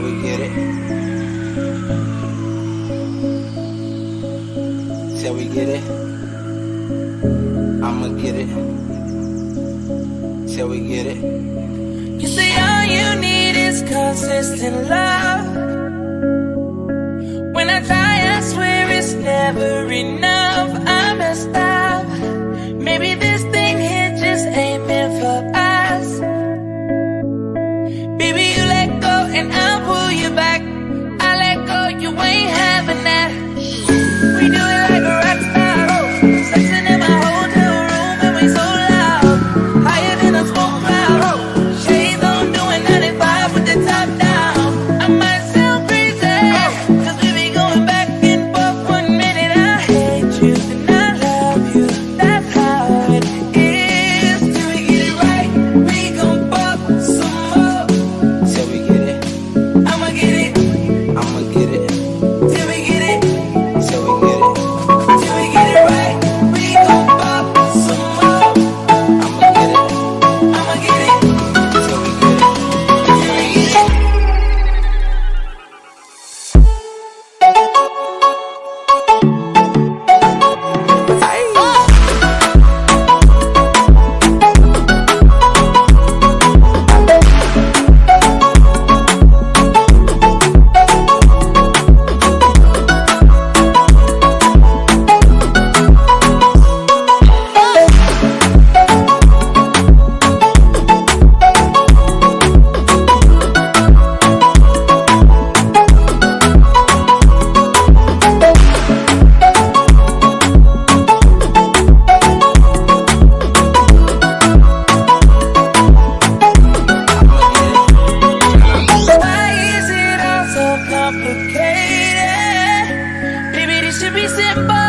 till we get it. Till we get it. I'ma get it. Till we get it. You say all you need is consistent love. When I die, I swear it's never enough. I messed up. Maybe this thing here just ain't meant for us. And I'll pull you back. I let go, you ain't having that. We do it like a rock star. Sexing in my hotel room and we so loud, higher than a smoke cloud. Shades on, doing 95 with the top down. I might sound crazy, cause we be going back and forth. One minute I hate you and I love you. That's how it is. Till we get it right, we gon' fuck some more. Till we get it. Should be simple.